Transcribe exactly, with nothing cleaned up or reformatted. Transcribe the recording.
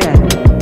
again.